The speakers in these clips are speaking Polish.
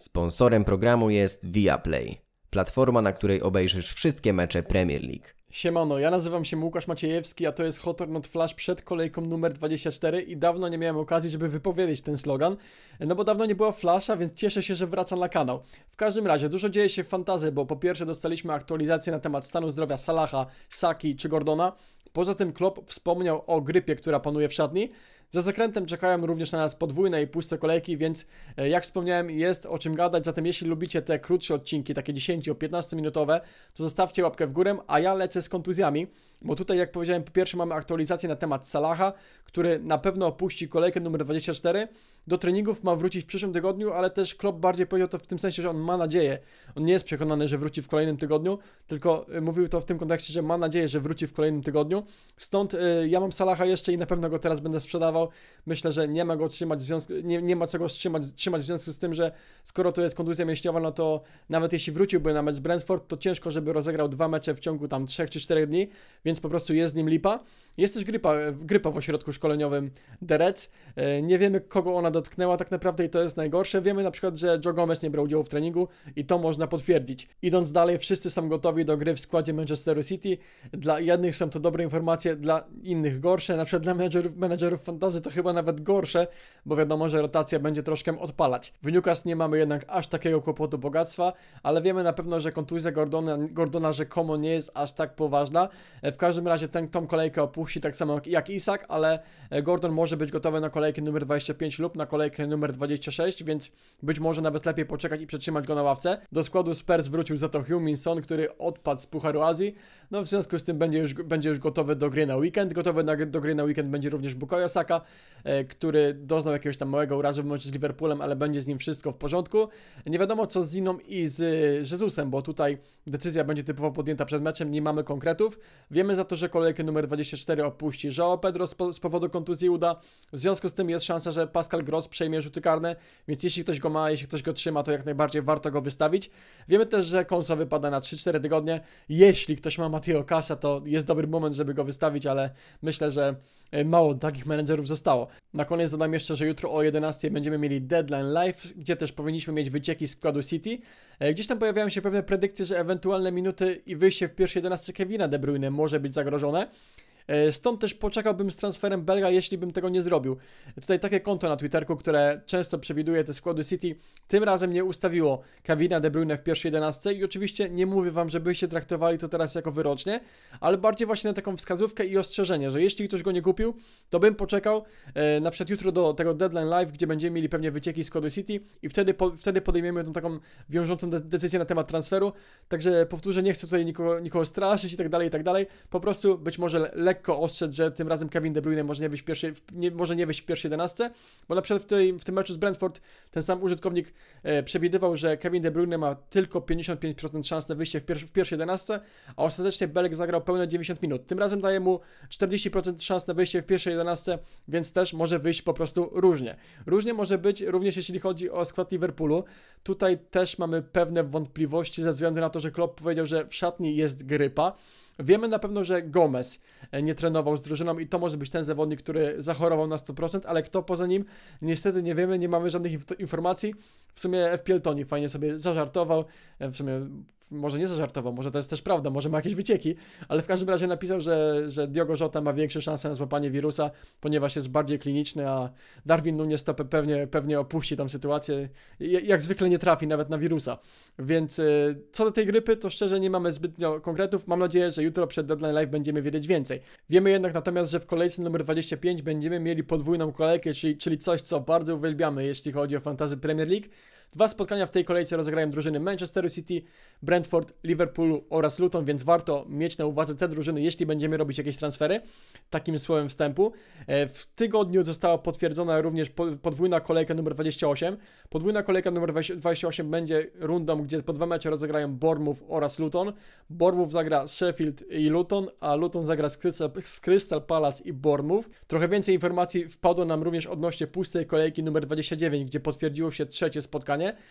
Sponsorem programu jest ViaPlay, platforma, na której obejrzysz wszystkie mecze Premier League. Siemano, ja nazywam się Łukasz Maciejewski, a to jest Hot or Not Flash przed kolejką numer 24 i dawno nie miałem okazji, żeby wypowiedzieć ten slogan, no bo dawno nie była Flasha, więc cieszę się, że wracam na kanał. W każdym razie, dużo dzieje się w fantasy, bo po pierwsze dostaliśmy aktualizację na temat stanu zdrowia Salaha, Saki czy Gordona. Poza tym Klopp wspomniał o grypie, która panuje w szatni. Za zakrętem czekają również na nas podwójne i puste kolejki, więc jak wspomniałem, jest o czym gadać. Zatem jeśli lubicie te krótsze odcinki, takie 10-15 minutowe, to zostawcie łapkę w górę, a ja lecę z kontuzjami. Bo tutaj, jak powiedziałem, po pierwsze mamy aktualizację na temat Salaha, który na pewno opuści kolejkę numer 24. Do treningów ma wrócić w przyszłym tygodniu, ale też Klopp bardziej powiedział to w tym sensie, że on ma nadzieję. On nie jest przekonany, że wróci w kolejnym tygodniu, tylko mówił to w tym kontekście, że ma nadzieję, że wróci w kolejnym tygodniu. Stąd ja mam Salaha jeszcze i na pewno go teraz będę sprzedawał. Myślę, że nie ma go trzymać, nie ma czego trzymać w związku z tym, że skoro to jest kontuzja mięśniowa, no to nawet jeśli wróciłby na mecz z Brentford, to ciężko, żeby rozegrał dwa mecze w ciągu tam 3 czy 4 dni, więc po prostu jest z nim lipa. Jest też grypa w ośrodku szkoleniowym The Reds. Nie wiemy, kogo ona dotknęła tak naprawdę i to jest najgorsze. Wiemy na przykład, że Joe Gomez nie brał udziału w treningu i to można potwierdzić. Idąc dalej, wszyscy są gotowi do gry w składzie Manchesteru City. Dla jednych są to dobre informacje, dla innych gorsze. Na przykład dla menedżerów fantasy to chyba nawet gorsze, bo wiadomo, że rotacja będzie troszkę odpalać. W Newcastle nie mamy jednak aż takiego kłopotu bogactwa, ale wiemy na pewno, że kontuzja Gordona rzekomo nie jest aż tak poważna. W każdym razie tą kolejkę opuści tak samo jak Isaac, ale Gordon może być gotowy na kolejkę numer 25 lub na kolejkę numer 26, więc być może nawet lepiej poczekać i przetrzymać go na ławce. Do składu Spurs wrócił za to Hugh Minson, który odpadł z Pucharu Azji, no w związku z tym będzie już gotowy do gry na weekend. Będzie również Bukayo Saka, który doznał jakiegoś tam małego urazu w meczu z Liverpoolem, ale będzie z nim wszystko w porządku. Nie wiadomo co z Ziną i z Jesusem, bo tutaj decyzja będzie typowo podjęta przed meczem, nie mamy konkretów. Wiemy za to, że kolejkę numer 24 opuści Joao Pedro z powodu kontuzji uda. W związku z tym jest szansa, że Pascal Gross przejmie rzuty karne, więc jeśli ktoś go ma, jeśli ktoś go trzyma, to jak najbardziej warto go wystawić. Wiemy też, że Konsa wypada na 3-4 tygodnie. Jeśli ktoś ma Matiego Kasza, to jest dobry moment, żeby go wystawić, ale myślę, że mało takich menedżerów zostało. Na koniec dodam jeszcze, że jutro o 11 będziemy mieli Deadline Live, gdzie też powinniśmy mieć wycieki z składu City. Gdzieś tam pojawiają się pewne predykcje, że ewentualne minuty i wyjście w pierwszej 11 Kevina De Bruyne może być zagrożone. Stąd też poczekałbym z transferem Belga, jeśli bym tego nie zrobił. Tutaj takie konto na Twitterku, które często przewiduje te składy City, tym razem nie ustawiło Kevina De Bruyne w pierwszej 11 i oczywiście nie mówię wam, żebyście traktowali to teraz jako wyrocznie, ale bardziej właśnie na taką wskazówkę i ostrzeżenie, że jeśli ktoś go nie kupił, to bym poczekał na przykład jutro do tego Deadline Live, gdzie będziemy mieli pewnie wycieki składu City i wtedy podejmiemy tą taką wiążącą decyzję na temat transferu. Także powtórzę, nie chcę tutaj nikogo straszyć i tak dalej, po prostu być może lekko ostrzec, że tym razem Kevin De Bruyne może nie wyjść w pierwszej 11, bo na przykład w tym meczu z Brentford ten sam użytkownik przewidywał, że Kevin De Bruyne ma tylko 55% szans na wyjście w pierwszej 11, a ostatecznie Belek zagrał pełne 90 minut. Tym razem daje mu 40% szans na wyjście w pierwszej 11, więc też może wyjść po prostu różnie. Różnie może być również jeśli chodzi o skład Liverpoolu. Tutaj też mamy pewne wątpliwości ze względu na to, że Klopp powiedział, że w szatni jest grypa. Wiemy na pewno, że Gomez nie trenował z drużyną i to może być ten zawodnik, który zachorował na 100%, ale kto poza nim? Niestety nie wiemy, nie mamy żadnych informacji. W sumie FPL Toni fajnie sobie zażartował, w sumie może nie zażartował, może to jest też prawda, może ma jakieś wycieki, ale w każdym razie napisał, że Diogo Jota ma większe szanse na złapanie wirusa, ponieważ jest bardziej kliniczny, a Darwin Núñez to pewnie opuści tam sytuację, jak zwykle nie trafi nawet na wirusa. Więc co do tej grypy, to szczerze nie mamy zbytnio konkretów, mam nadzieję, że jutro przed Deadline Live będziemy wiedzieć więcej. Wiemy jednak natomiast, że w kolejce numer 25 będziemy mieli podwójną kolejkę, czyli coś, co bardzo uwielbiamy, jeśli chodzi o fantasy Premier League. Dwa spotkania w tej kolejce rozegrają drużyny Manchesteru City, Brentford, Liverpoolu oraz Luton, więc warto mieć na uwadze te drużyny, jeśli będziemy robić jakieś transfery. Takim słowem wstępu. W tygodniu została potwierdzona również podwójna kolejka numer 28. Podwójna kolejka numer 28 będzie rundą, gdzie po dwa mecze rozegrają Bournemouth oraz Luton. Bournemouth zagra z Sheffield i Luton, a Luton zagra z Crystal Palace i Bournemouth. Trochę więcej informacji wpadło nam również odnośnie pustej kolejki numer 29, gdzie potwierdziło się trzecie spotkanie. spotkanie.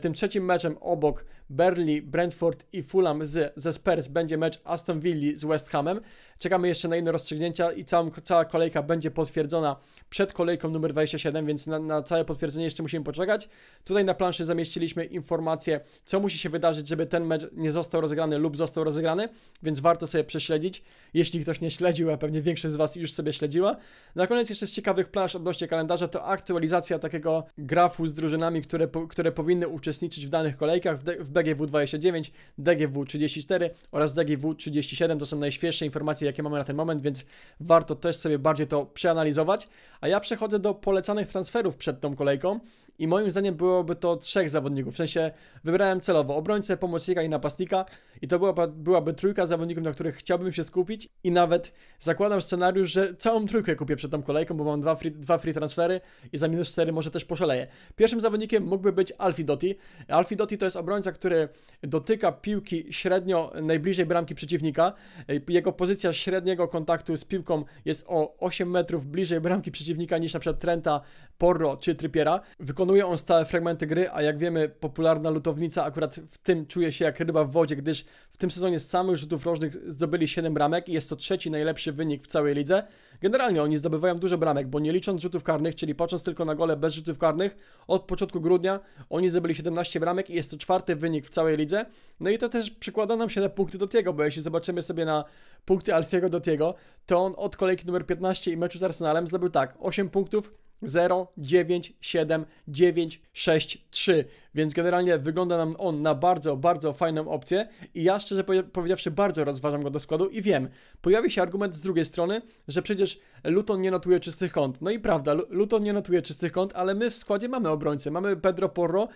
Tym trzecim meczem obok Burnley, Brentford i Fulham ze Spurs będzie mecz Aston Villa z West Hamem. Czekamy jeszcze na inne rozstrzygnięcia i cała kolejka będzie potwierdzona przed kolejką numer 27, więc na całe potwierdzenie jeszcze musimy poczekać. Tutaj na planszy zamieściliśmy informację, co musi się wydarzyć, żeby ten mecz nie został rozegrany lub został rozegrany, więc warto sobie prześledzić, jeśli ktoś nie śledził, a pewnie większość z Was już sobie śledziła. Na koniec jeszcze z ciekawych plansz odnośnie kalendarza to aktualizacja takiego grafu z drużynami, które powinny uczestniczyć w danych kolejkach w DGW 29, DGW 34 oraz DGW 37. To są najświeższe informacje, jakie mamy na ten moment, więc warto też sobie bardziej to przeanalizować. A ja przechodzę do polecanych transferów przed tą kolejką i moim zdaniem byłoby to 3 zawodników. W sensie wybrałem celowo obrońcę, pomocnika i napastnika i to byłaby trójka zawodników, na których chciałbym się skupić i nawet zakładam scenariusz, że całą trójkę kupię przed tą kolejką, bo mam dwa free transfery i za minus 4 może też poszaleję. Pierwszym zawodnikiem mógłby być Alfie Doughty. Alfie Doughty to jest obrońca, który dotyka piłki średnio najbliżej bramki przeciwnika. Jego pozycja średniego kontaktu z piłką jest o 8 metrów bliżej bramki przeciwnika niż np. Trenta, Porro czy Trippiera. Wykonuje on stałe fragmenty gry, a jak wiemy popularna lutownica akurat w tym czuje się jak ryba w wodzie, gdyż w tym sezonie z samych rzutów rożnych zdobyli 7 bramek i jest to 3. najlepszy wynik w całej lidze. Generalnie oni zdobywają dużo bramek, bo nie licząc rzutów karnych, czyli patrząc tylko na gole bez rzutów karnych, od początku grudnia oni zdobyli 17 bramek i jest to 4. wynik w całej lidze. No i to też przykłada nam się na punkty Doughty'ego, bo jeśli zobaczymy sobie na punkty Alfiego Doughty'ego, to on od kolejki numer 15 i meczu z Arsenalem zdobył tak 8 punktów, 0, 9, 7, 9, 6, 3, więc generalnie wygląda nam on na bardzo, bardzo fajną opcję i ja szczerze powiedziawszy bardzo rozważam go do składu i wiem, pojawi się argument z drugiej strony, że przecież Luton nie notuje czystych kąt. No i prawda, Luton nie notuje czystych kąt, ale my w składzie mamy obrońcę, mamy Pedro Porro,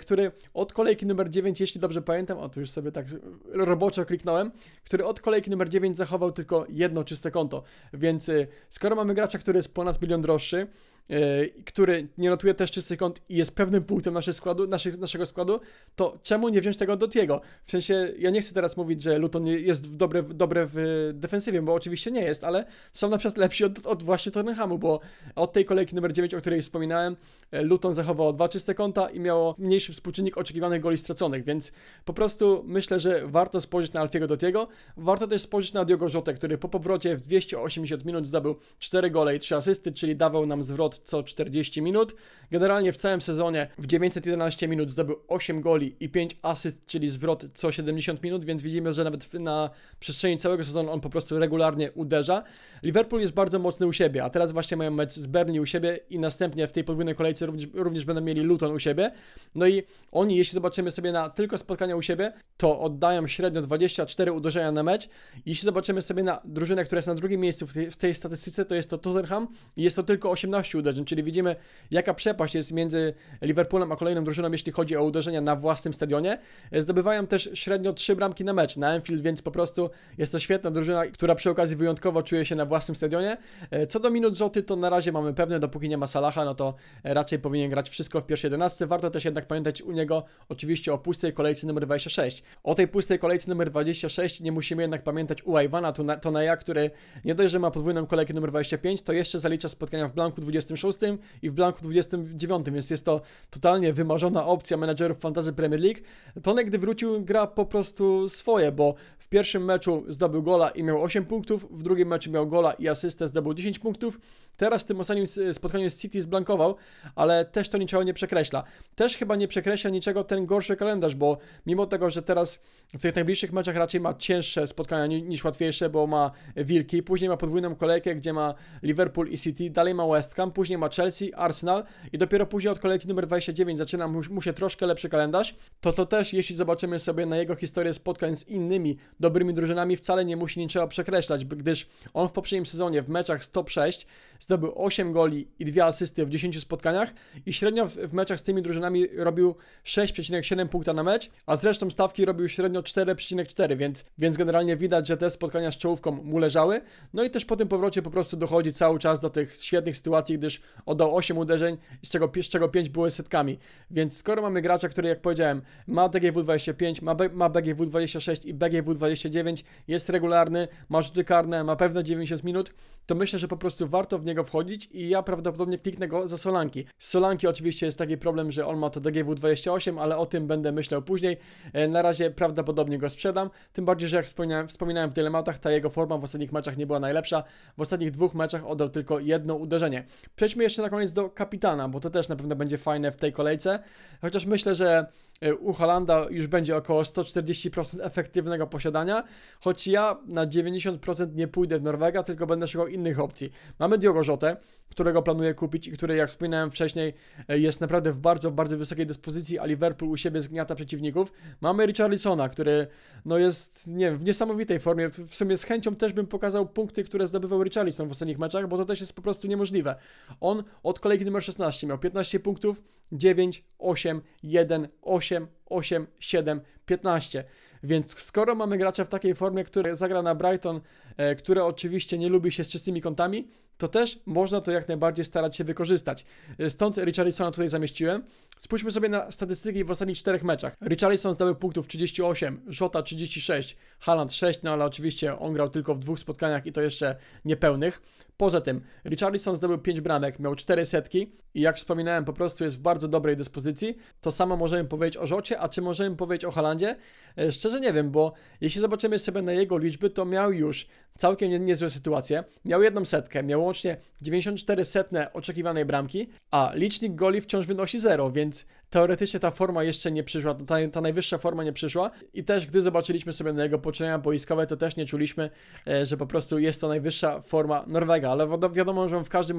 który od kolejki numer 9, jeśli dobrze pamiętam, o tu już sobie tak roboczo kliknąłem, który od kolejki numer 9 zachował tylko jedno czyste konto, więc skoro mamy gracza, który jest ponad milion droższy, który nie notuje też czystych kąt i jest pewnym punktem naszego składu, to czemu nie wziąć tego Doughty'ego? W sensie, ja nie chcę teraz mówić, że Luton jest dobre w defensywie, bo oczywiście nie jest, ale są na przykład lepsi od właśnie Tottenhamu, bo od tej kolejki numer 9, o której wspominałem, Luton zachowało 2 czyste konta i miało mniejszy współczynnik oczekiwanych goli straconych, więc po prostu myślę, że warto spojrzeć na Alfiego Doughty'ego, warto też spojrzeć na Diogo Jotę, który po powrocie w 280 minut zdobył 4 gole i 3 asysty, czyli dawał nam zwrot co 40 minut. Generalnie w całym sezonie w 911 minut zdobył 8 goli i 5 asyst, czyli zwrot co 70 minut, więc widzimy, że nawet na przestrzeni całego sezonu on po prostu regularnie uderza. Liverpool jest bardzo mocny u siebie, a teraz właśnie mają mecz z Burnley u siebie i następnie w tej podwójnej kolejce również będą mieli Luton u siebie. No i oni, jeśli zobaczymy sobie na tylko spotkania u siebie, to oddają średnio 24 uderzenia na mecz. Jeśli zobaczymy sobie na drużynę, która jest na drugim miejscu w tej statystyce, to jest to Tottenham i jest to tylko 18 uderzeń, czyli widzimy, jaka przepaść jest między Liverpoolem a kolejną drużyną, jeśli chodzi o uderzenia na własnym stadionie. Zdobywają też średnio 3 bramki na mecz na Anfield, więc po prostu jest to świetna drużyna, która przy okazji wyjątkowo czuje się na własnym stadionie. Co do minut Joty, to na razie mamy pewne, dopóki nie ma Salaha, no to raczej powinien grać wszystko w pierwszej 11. Warto też jednak pamiętać u niego oczywiście o pustej kolejce numer 26. O tej pustej kolejce numer 26 nie musimy jednak pamiętać u Iwana, który nie dość, że ma podwójną kolejkę numer 25, to jeszcze zalicza spotkania w blanku 26 i w blanku 29, więc jest to totalnie wymarzona opcja menadżerów Fantasy Premier League. Tonek, gdy wrócił, gra po prostu swoje, bo w pierwszym meczu zdobył gola i miał 8 punktów, w drugim meczu miał gola i asystę, zdobył 10 punktów. Teraz w tym ostatnim spotkaniu z City zblankował, ale też to niczego nie przekreśla. Też chyba nie przekreśla niczego ten gorszy kalendarz, bo mimo tego, że teraz w tych najbliższych meczach raczej ma cięższe spotkania niż łatwiejsze, bo ma Wilki, później ma podwójną kolejkę, gdzie ma Liverpool i City, dalej ma West Ham, później ma Chelsea, Arsenal i dopiero później od kolejki numer 29 zaczyna mu się troszkę lepszy kalendarz. To też, jeśli zobaczymy sobie na jego historię spotkań z innymi dobrymi drużynami, wcale nie musi niczego przekreślać, gdyż on w poprzednim sezonie w meczach z top 6 zdobył 8 goli i 2 asysty w 10 spotkaniach i średnio w meczach z tymi drużynami robił 6,7 punkta na mecz, a zresztą stawki robił średnio 4,4, więc generalnie widać, że te spotkania z czołówką mu leżały. No i też po tym powrocie po prostu dochodzi cały czas do tych świetnych sytuacji, gdyż oddał 8 uderzeń, z czego 5 były setkami. Więc skoro mamy gracza, który, jak powiedziałem, ma DGW 25, ma BGW 26 i BGW 29, jest regularny, ma rzuty karne, ma pewne 90 minut, to myślę, że po prostu warto w niego niego wchodzić i ja prawdopodobnie kliknę go za Solanki. Z Solanki oczywiście jest taki problem, że on ma to DGW28, ale o tym będę myślał później. Na razie prawdopodobnie go sprzedam, tym bardziej, że jak wspominałem w dylematach, ta jego forma w ostatnich meczach nie była najlepsza. W ostatnich dwóch meczach oddał tylko jedno uderzenie. Przejdźmy jeszcze na koniec do kapitana, bo to też na pewno będzie fajne w tej kolejce, chociaż myślę, że u Haalanda już będzie około 140% efektywnego posiadania, choć ja na 90% nie pójdę w Norwega, tylko będę szukał innych opcji. Mamy Diogo Jotę, którego planuję kupić i który, jak wspominałem wcześniej, jest naprawdę w bardzo wysokiej dyspozycji, a Liverpool u siebie zgniata przeciwników. Mamy Richarlisona, który no jest, nie wiem, w niesamowitej formie. W sumie z chęcią też bym pokazał punkty, które zdobywał Richarlison w ostatnich meczach, bo to też jest po prostu niemożliwe. On od kolejki numer 16 miał 15 punktów, 9, 8, 1, 8, 8, 7, 15. Więc skoro mamy gracza w takiej formie, który zagra na Brighton, które oczywiście nie lubi się z czystymi kątami, to też można to jak najbardziej starać się wykorzystać. Stąd Richarlisona tutaj zamieściłem. Spójrzmy sobie na statystyki w ostatnich 4 meczach. Richarlison zdobył punktów 38, Jota 36, Haaland 6, no ale oczywiście on grał tylko w 2 spotkaniach i to jeszcze niepełnych. Poza tym Richarlison zdobył 5 bramek, miał 4 setki i jak wspominałem, po prostu jest w bardzo dobrej dyspozycji. To samo możemy powiedzieć o Jocie, a czy możemy powiedzieć o Haalandzie? Szczerze nie wiem, bo jeśli zobaczymy sobie na jego liczby, to miał już całkiem niezłe sytuacje. Miał 1 setkę, miał łącznie 94 setne oczekiwanej bramki, a licznik goli wciąż wynosi 0, więc teoretycznie ta forma jeszcze nie przyszła, ta najwyższa forma nie przyszła i też gdy zobaczyliśmy sobie na jego poczynania boiskowe, to też nie czuliśmy, że po prostu jest to najwyższa forma Norwega, ale wiadomo, że on w każdym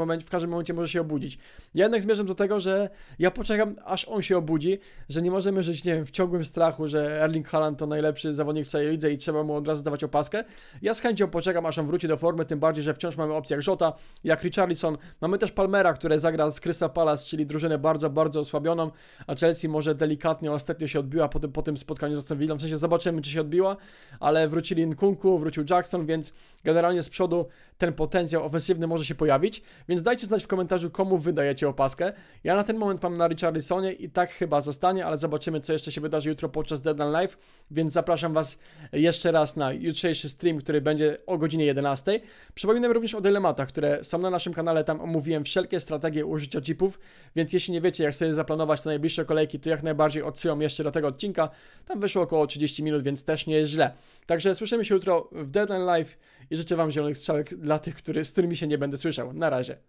momencie może się obudzić. Ja jednak zmierzam do tego, że ja poczekam, aż on się obudzi, że nie możemy żyć, nie wiem, w ciągłym strachu, że Erling Haaland to najlepszy zawodnik w całej lidze i trzeba mu od razu dawać opaskę. Ja z chęcią poczekam, aż on wróci do formy, tym bardziej, że wciąż mamy opcje jak Jota, jak Richarlison, mamy też Palmera, który zagra z Crystal Palace, czyli drużynę bardzo osłabioną, a Chelsea może delikatnie ostatnio się odbiła po tym spotkaniu z Aston Villą, w sensie zobaczymy, czy się odbiła, ale wrócili Nkunku, wrócił Jackson, więc generalnie z przodu ten potencjał ofensywny może się pojawić, więc dajcie znać w komentarzu, komu wydajecie opaskę. Ja na ten moment mam na Richarlisonie i tak chyba zostanie, ale zobaczymy, co jeszcze się wydarzy jutro podczas Deadline Live, więc zapraszam Was jeszcze raz na jutrzejszy stream, który będzie o godzinie 11. Przypominam również o dylematach, które są na naszym kanale, tam omówiłem wszelkie strategie użycia chipów, więc jeśli nie wiecie, jak sobie zaplanować to najbliższe kolejki, to jak najbardziej odsyłam jeszcze do tego odcinka. Tam wyszło około 30 minut, więc też nie jest źle. Także słyszymy się jutro w Deadline Live i życzę Wam zielonych strzałek dla tych, z którymi się nie będę słyszał. Na razie.